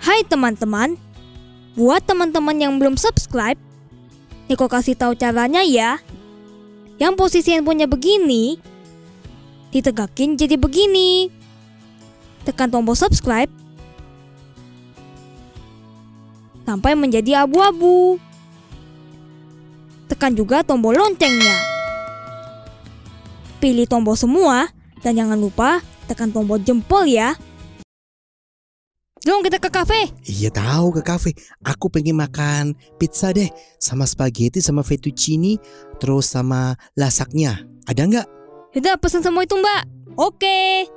Hai teman-teman, buat teman-teman yang belum subscribe, Niko kasih tahu caranya ya. Yang posisi handphonenya begini, ditegakin jadi begini. Tekan tombol subscribe sampai menjadi abu-abu. Tekan juga tombol loncengnya. Pilih tombol semua dan jangan lupa tekan tombol jempol ya. Dong, kita ke kafe. Iya tahu, ke kafe. Aku pengen makan pizza deh, sama spaghetti, sama fettuccine, terus sama lasagna. Ada nggak? Yaudah, pesan semua itu mbak. Oke.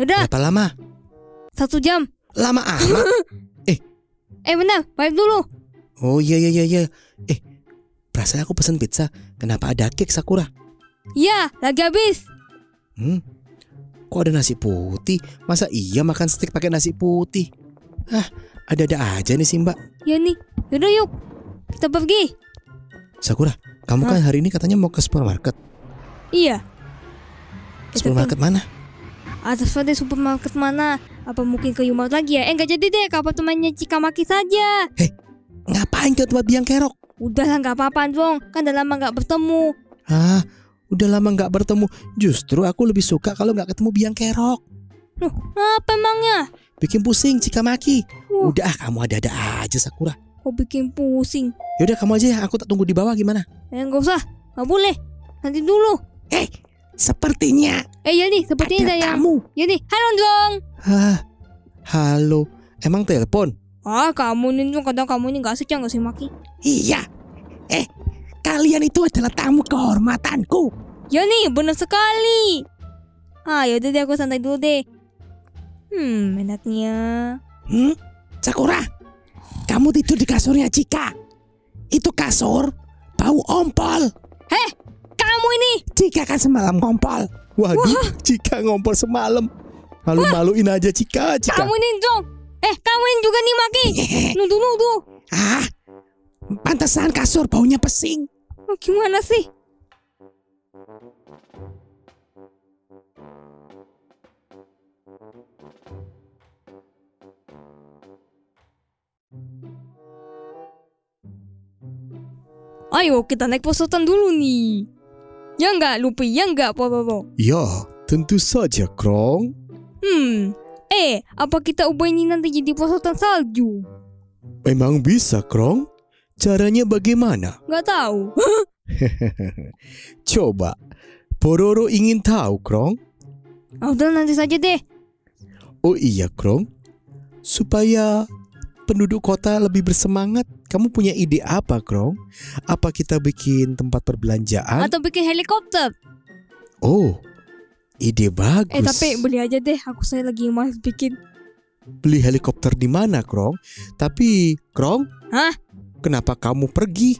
Yaudah. Berapa lama? 1 jam. Lama amat. Benar, balik dulu. Oh iya. Perasaan aku pesan pizza. Kenapa ada cake, Sakura? Iya, lagi habis. Kok ada nasi putih? Masa iya makan steak pakai nasi putih? Ah, ada-ada aja nih si mbak. Ya nih, yaudah yuk, kita pergi. Sakura, kamu kan hari ini katanya mau ke supermarket. Iya. Supermarket mana? Atas ada supermarket mana? Apa mungkin ke Yumart lagi ya? Nggak jadi deh, ke apartemennya Cikamaki saja. Hei, ngapain ke tempat biang kerok? Udahlah, nggak apa-apa dong, kan udah lama nggak bertemu. Ah, udah lama nggak bertemu. Justru aku lebih suka kalau nggak ketemu biang kerok. Loh, apa emangnya? Bikin pusing Cikamaki. Udah, kamu ada-ada aja Sakura. Kok bikin pusing? Yaudah kamu aja ya, aku tak tunggu di bawah gimana? Nggak usah, nggak boleh. Nanti dulu. Hei, sepertinya. Ya nih, sepertinya ada yang. Ya nih, halo dong. Halo, emang telepon? Kamu nih dong, kadang kamu ini nggak setia nggak sih Maki? Iya. Kalian itu adalah tamu kehormatanku. Ya nih, benar sekali. Yaudah deh, aku santai dulu deh. Enaknya. Sakura, kamu tidur di kasurnya Cika. Itu kasur bau ompol. Heh, kamu ini. Cika kan semalam ngompol. Waduh, Cika ngompol semalam. Malu-maluin aja Cika. Kamu ini dong. Kamu ini juga nih Maki. Nuduh. Pantesan kasur baunya pesing. Gimana sih? Ayo kita naik peserta dulu nih. Ya nggak Lupi, ya nggak Pororo? Ya, tentu saja Crong. Apa kita ubah ini nanti jadi peserta salju? Emang bisa Crong? Caranya bagaimana? Gak tahu. Coba, Pororo ingin tahu Crong. Udah nanti saja deh. Oh iya Crong, supaya penduduk kota lebih bersemangat, kamu punya ide apa Crong? Apa kita bikin tempat perbelanjaan? Atau bikin helikopter? Oh, ide bagus. Tapi beli aja deh, saya lagi mau bikin. Beli helikopter di mana Crong? Tapi Crong, kenapa kamu pergi?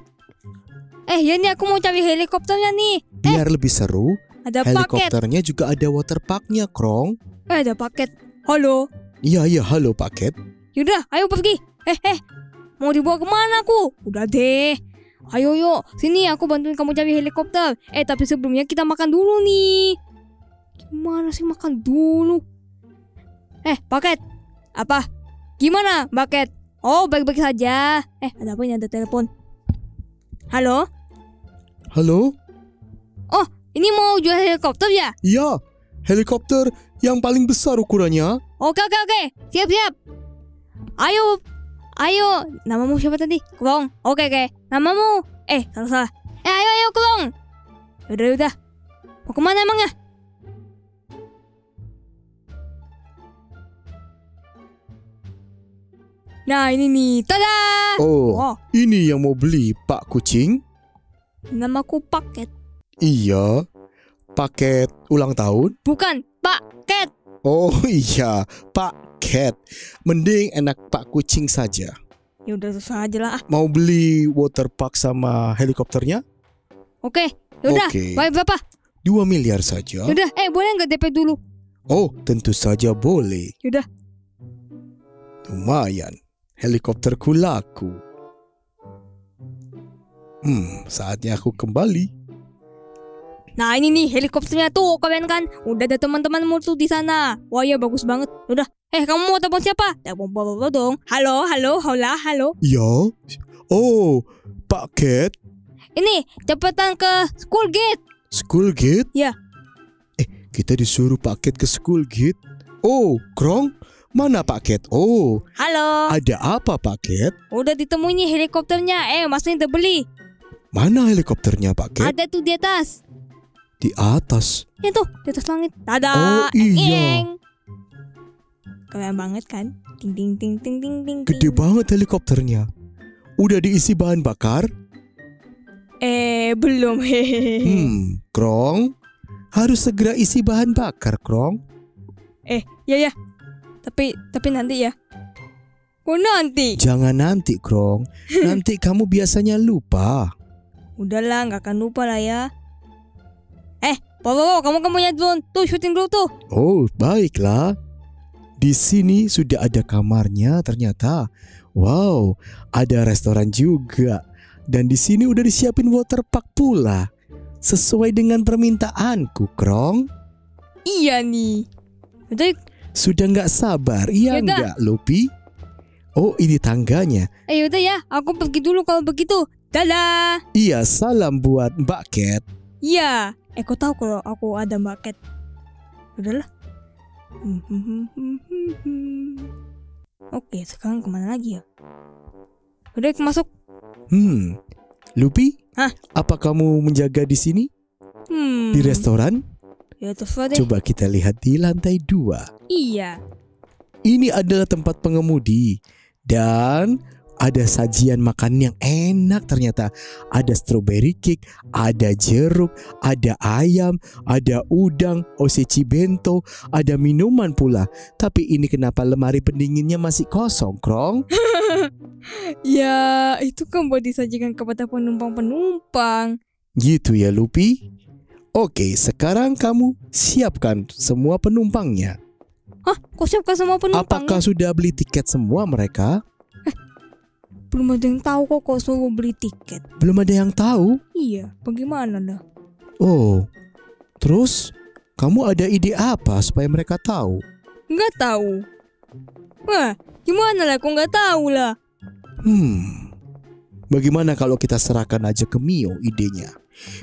Ya nih, aku mau cari helikopternya nih. Biar lebih seru, ada helikopternya paket. Juga ada waterparknya Crong. Ada paket. Halo. Iya halo paket. Yaudah, ayo pergi. Mau dibawa kemana aku? Udah deh. Ayo yuk, sini aku bantuin kamu cari helikopter. Tapi sebelumnya kita makan dulu nih. Gimana sih makan dulu? Paket. Apa? Gimana, paket? Oh, baik-baik saja. Ada apa ini? Ada telepon. Halo? Halo? Oh, ini mau jual helikopter ya? Iya, helikopter yang paling besar ukurannya. Oke. Siap. Ayo. Namamu siapa tadi? Crong. Oke. Namamu. Salah. Ayo Crong. Udah. Mau kemana emangnya? Nah ini nih, tada! Oh, ini yang mau beli Pak Kucing? Namaku Paket. Iya, Paket ulang tahun? Bukan, Paket. Oh iya, Paket. Mending enak Pak Kucing saja. Ya udah susah aja lah. Mau beli waterpark sama helikopternya? Oke, yaudah. Baik berapa? 2 miliar saja. Yaudah, boleh nggak DP dulu? Oh, tentu saja boleh. Yaudah. Lumayan. Helikopterku laku. Saatnya aku kembali. Nah ini nih helikopternya tuh, kalian kan udah ada teman-temanmu tuh di sana. Wah ya bagus banget. Udah, kamu mau telepon siapa? Telepon Pororo dong. Halo, halo, hola, halo. Iya. Oh, Pak Cat. Ini cepetan ke school gate. School gate? Ya. Kita disuruh Pak Cat ke school gate. Oh, Crong, mana Pak Cat? Oh, halo. Ada apa Pak Cat? Udah ditemuin helikopternya. Masih terbeli. Mana helikopternya Pak Cat? Ada tuh di atas. Di atas? Itu di atas langit. Tada. Oh iya. Keren banget kan? Ting ting ting ting ting ting. Gede banget helikopternya. Udah diisi bahan bakar? Belum. Crong, harus segera isi bahan bakar, Crong. Ya. Tapi nanti ya. Oh nanti. Jangan nanti, Crong. Nanti kamu biasanya lupa. Udahlah, nggak akan lupa lah ya. Pororo, kamu lihat drone. Tuh, syuting dulu tuh. Oh, baiklah. Di sini sudah ada kamarnya ternyata. Wow, ada restoran juga. Dan di sini udah disiapin waterpark pula. Sesuai dengan permintaanku, Crong. Iya nih. Jadi, sudah nggak sabar, iya nggak, Lupi? Oh, ini tangganya. Udah ya, aku pergi dulu kalau begitu. Dadah. Iya, salam buat Mbak Cat. Iya, aku tahu kalau aku ada Mbak Cat. Udahlah. Oke, sekarang kemana lagi ya? Udah, masuk. Lupi? Hah? Apa kamu menjaga di sini? Di restoran? Ya, terserah deh. Coba kita lihat di lantai 2. Iya. Ini adalah tempat pengemudi. Dan ada sajian makan yang enak ternyata. Ada strawberry cake, ada jeruk, ada ayam, ada udang, osechi bento, ada minuman pula. Tapi ini kenapa lemari pendinginnya masih kosong, Crong? Ya, itu kan buat disajikan kepada penumpang-penumpang. Gitu ya, Lupi. Oke, sekarang kamu siapkan semua penumpangnya. Hah, kok siapkan semua penumpang? Apakah sudah beli tiket semua mereka? Belum ada yang tahu kok suruh beli tiket. Belum ada yang tahu? Iya, bagaimana lah? Oh, terus kamu ada ide apa supaya mereka tahu? Nggak tahu. Wah, gimana lah? Kok nggak tahu lah? Bagaimana kalau kita serahkan aja ke Mio idenya?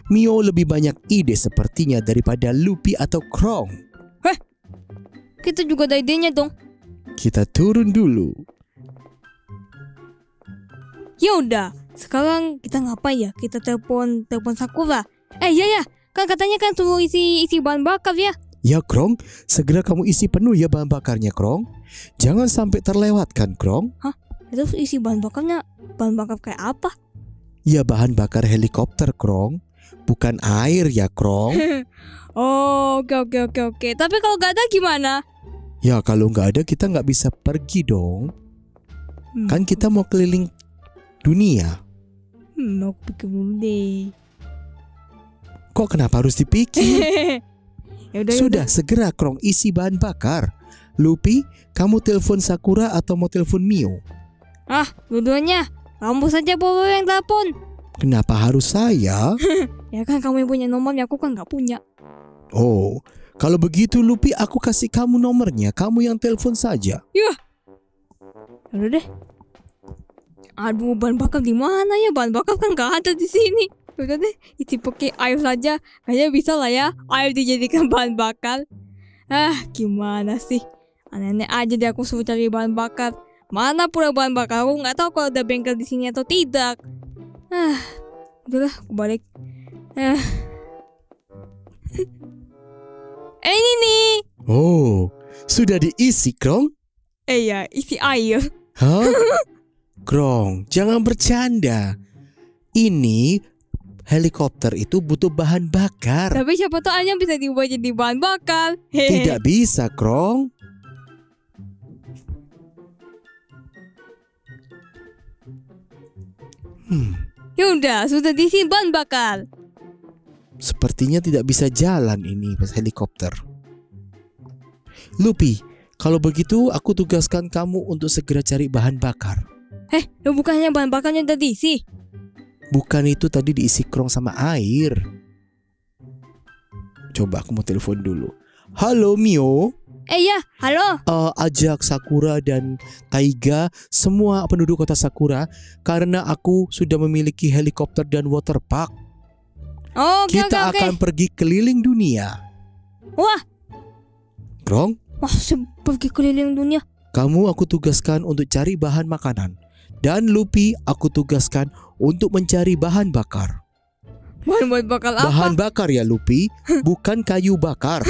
Mio lebih banyak ide sepertinya daripada Lupi atau Crong. Kita juga ada idenya dong. Kita turun dulu. Ya udah, sekarang kita ngapain ya? Kita telepon Sakura. Ya, kan katanya kan suruh isi bahan bakar ya. Ya, Crong, segera kamu isi penuh ya bahan bakarnya, Crong. Jangan sampai terlewatkan, Crong. Hah? Terus isi bahan bakarnya? Bahan bakar kayak apa? Ya bahan bakar helikopter, Crong. Bukan air ya, Crong. Oh, oke. Tapi kalau nggak ada gimana? Ya kalau nggak ada kita nggak bisa pergi dong. Kan kita mau keliling dunia. Aku pikir dulu deh. Kok kenapa harus dipikir? Sudah, segera Crong isi bahan bakar. Lupi, kamu telepon Sakura atau mau telepon Mio? Dua-duanya. Kamu saja bawa yang telepon. Kenapa harus saya? Ya kan kamu yang punya nomornya, aku kan nggak punya. Oh, kalau begitu Lupi, aku kasih kamu nomornya. Kamu yang telepon saja. Yah. Udah deh. Aduh, bahan bakar di mana ya? Bahan bakar kan nggak ada di sini. Udah deh, isi pakai air saja. Kayaknya bisa lah ya. Air dijadikan bahan bakar. Gimana sih? Aneh-aneh aja deh aku suruh cari bahan bakar. Mana pula bahan bakar? Aku nggak tahu kalau ada bengkel di sini atau tidak. Udahlah, aku balik. Ini nih. Oh, sudah diisi, Crong? Ya, isi air. Hah? Crong, jangan bercanda. Ini helikopter itu butuh bahan bakar. Tapi siapa tahu hanya bisa diubah jadi bahan bakar. Tidak bisa, Crong. Yaudah, sudah diisi bahan bakar. Sepertinya tidak bisa jalan ini pas helikopter. Lupi, kalau begitu aku tugaskan kamu untuk segera cari bahan bakar. Lo bukannya bahan bakarnya udah diisi? Bukan, itu tadi diisi Crong sama air. Coba aku mau telepon dulu. Halo Mio. Ya, halo. Ajak Sakura dan Taiga, semua penduduk kota Sakura, karena aku sudah memiliki helikopter dan waterpark. Oh, okay, kita akan pergi keliling dunia. Wah. Krong? Wah, pergi keliling dunia. Kamu aku tugaskan untuk cari bahan makanan. Dan Luffy aku tugaskan untuk mencari bahan bakar. Bahan bakar apa? Bahan bakar ya Luffy, bukan kayu bakar.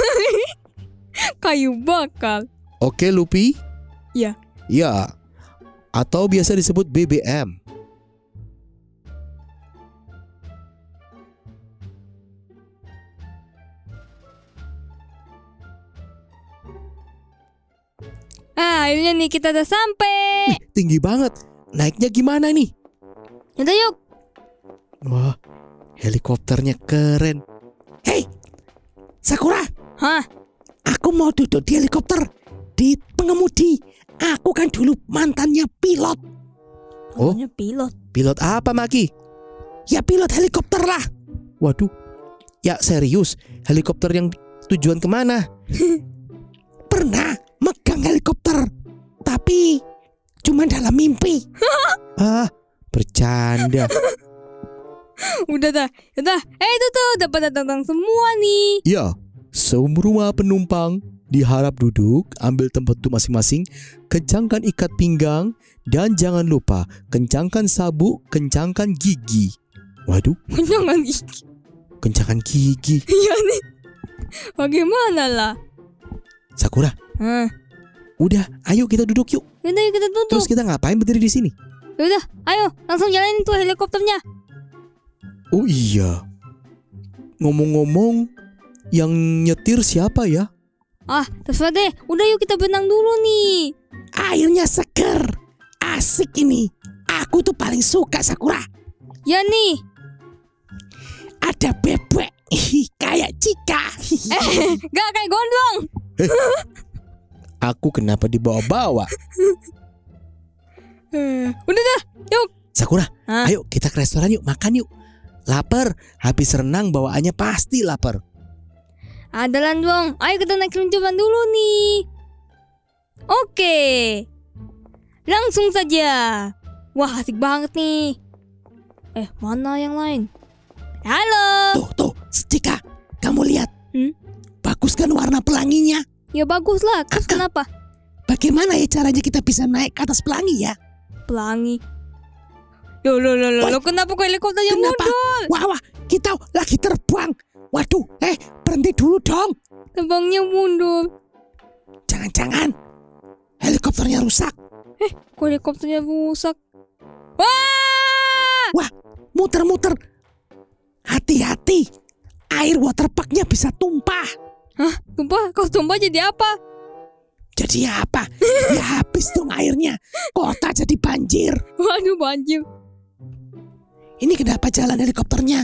Kayu bakar. Oke Luffy? Ya. Ya. Atau biasa disebut BBM. Ah, akhirnya nih kita udah sampai. Wih, tinggi banget. Naiknya gimana nih? Yaudah yuk. Wah, helikopternya keren. Hei, Sakura. Hah? Aku mau duduk di helikopter. Di pengemudi. Aku kan dulu mantannya pilot. Oh, pilot. Pilot apa Maki? Ya pilot helikopter lah. Waduh. Ya serius, helikopter yang tujuan kemana? Pernah megang helikopter, tapi cuma dalam mimpi. Bercanda. Udah dah, udah. Itu tuh dapat datang semua nih. Iya, semua penumpang diharap duduk, ambil tempat itu masing-masing, kencangkan ikat pinggang, dan jangan lupa kencangkan sabuk, kencangkan gigi. Waduh. Kencangkan gigi. Kencangkan gigi. Iya nih. Bagaimana lah? Sakura. Udah, ayo kita duduk yuk. Udah, yuk kita duduk. Terus kita ngapain berdiri di sini? Udah, ayo langsung jalanin tuh helikopternya. Oh iya. Ngomong-ngomong, yang nyetir siapa ya? Ah, terserah deh. Udah yuk kita benang dulu nih. Airnya seger. Asik ini. Aku tuh paling suka Sakura. Ya nih. Ada bebek. Kayak Cika. Gak kayak gondrong. Aku kenapa dibawa-bawa? Udah dah, yuk. Sakura, ayo kita ke restoran yuk, makan yuk. Lapar, habis renang bawaannya pasti lapar. Adalah dong, ayo kita naik keruncuman dulu nih. Oke, langsung saja. Wah asik banget nih. Mana yang lain? Halo. Tuh, Cika, kamu lihat. Bagus kan warna pelanginya? Ya bagus lah, terus kenapa? Bagaimana ya caranya kita bisa naik ke atas pelangi ya? Pelangi? Loh, kenapa kok helikopternya mundur? Wah, kita lagi terbang. Waduh, berhenti dulu dong. Terbangnya mundur. Jangan-jangan helikopternya rusak. Kok helikopternya rusak? Wah, muter-muter. Hati-hati, air waterparknya bisa tumpah. Hah? Tumpah? Kau tumpah jadi apa? Jadi apa? Ya habis dong airnya. Kota jadi banjir. Waduh banjir. Ini kenapa jalan helikopternya?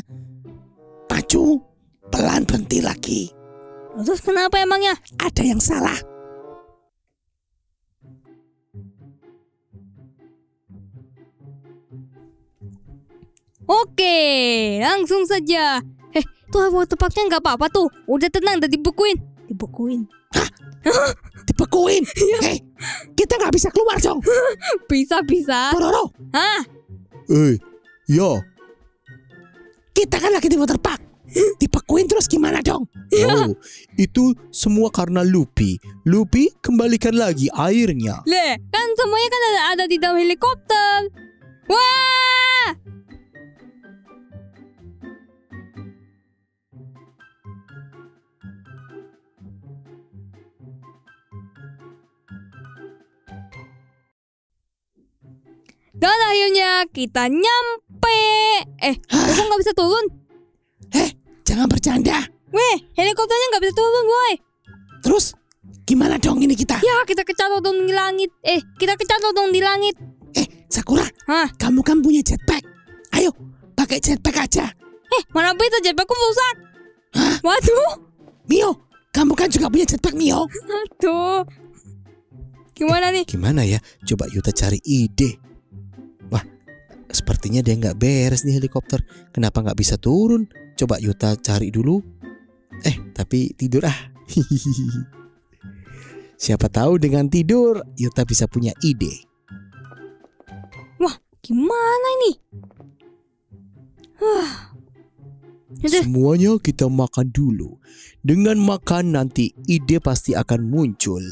Maju, pelan berhenti lagi. Terus kenapa emangnya? Ada yang salah. Oke, langsung saja. Tuh waterparknya nggak apa-apa tuh. Udah tenang, udah dibekuin. Dibekuin? Hah? Dibekuin? Hei, kita nggak bisa keluar dong. Bisa. Pororo. Hah? Yo. Kita kan lagi di waterpark. Dibekuin terus gimana dong? Itu semua karena Luffy. Luffy kembalikan lagi airnya. Leh, kan semuanya kan ada di dalam helikopter. Wah! Dan akhirnya kita nyampe. Aku nggak bisa turun. Jangan bercanda. Weh, helikopternya nggak bisa turun, boy. Terus gimana dong ini kita? Ya, kita kecatur dong di langit. Sakura, kamu kan punya jetpack. Ayo, pakai jetpack aja. Mana bisa jetpackku rusak? Hah? Waduh. Mio, kamu kan juga punya jetpack, Mio. Aduh. Gimana nih? Gimana ya? Coba Yuta cari ide. Sepertinya dia nggak beres nih helikopter. Kenapa nggak bisa turun? Coba Yuta cari dulu. Tapi tidur ah. Siapa tahu dengan tidur Yuta bisa punya ide. Wah, gimana ini? Semuanya kita makan dulu. Dengan makan nanti ide pasti akan muncul.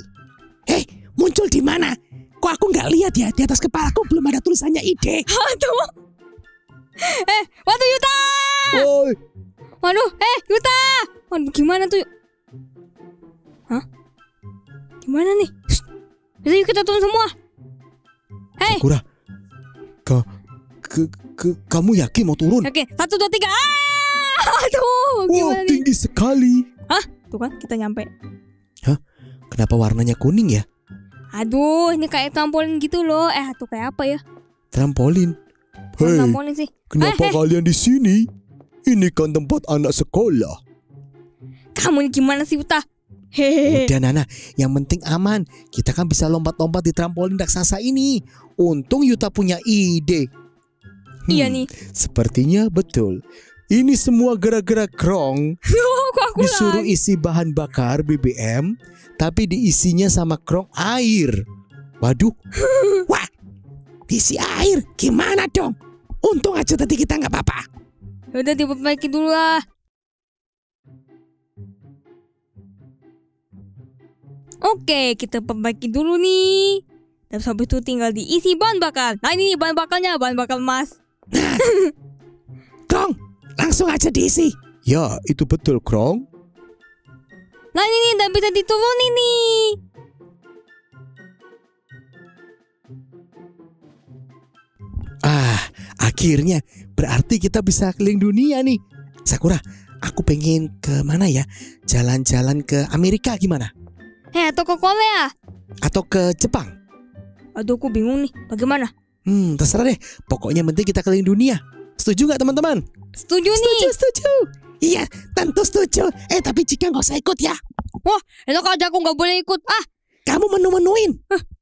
Hei, muncul di mana? Kok aku nggak lihat ya? Di atas kepalaku belum ada tulisannya ide. Aduh. Waduh Yuta. Oi. Waduh, Yuta. Waduh, gimana tuh? Hah? Gimana nih? Jadi kita turun semua. Hei. Sakura. Kamu yakin mau turun? Oke, 1, 2, 3. Aduh, gimana nih? Tinggi sekali. Hah? Tuh kan kita nyampe. Hah? Kenapa warnanya kuning ya? Aduh, ini kayak trampolin gitu loh. Tuh kayak apa ya? Trampolin. Hei, kenapa kalian di sini? Ini kan tempat anak sekolah. Kamu gimana sih, Yuta? Hehehe. Udah Nana, yang penting aman. Kita kan bisa lompat-lompat di trampolin raksasa ini. Untung Yuta punya ide. Iya nih. Sepertinya betul. Ini semua gara-gara Crong. Disuruh isi bahan bakar BBM, tapi diisinya sama Crong air. Waduh. Wah, diisi air gimana dong? Untung aja tadi kita nggak apa-apa. Udah diperbaiki dulu lah. Oke, kita perbaiki dulu nih. Dan habis itu tinggal diisi bahan bakar. Nah ini bahan bakarnya, bahan bakar emas. Crong. Langsung aja diisi. Ya, itu betul, Crong. Nah, ini udah bisa diturunin nih. Akhirnya. Berarti kita bisa keliling dunia nih. Sakura, aku pengen ke mana ya? Jalan-jalan ke Amerika gimana? Atau ke Korea? Atau ke Jepang? Aduh, aku bingung nih. Bagaimana? Terserah deh. Pokoknya penting kita keliling dunia. Setuju nggak teman-teman? Setuju nih. Setuju. Iya, tentu setuju. Tapi jika nggak usah ikut ya. Wah, itu kalau aku nggak boleh ikut. Kamu menu-menuin.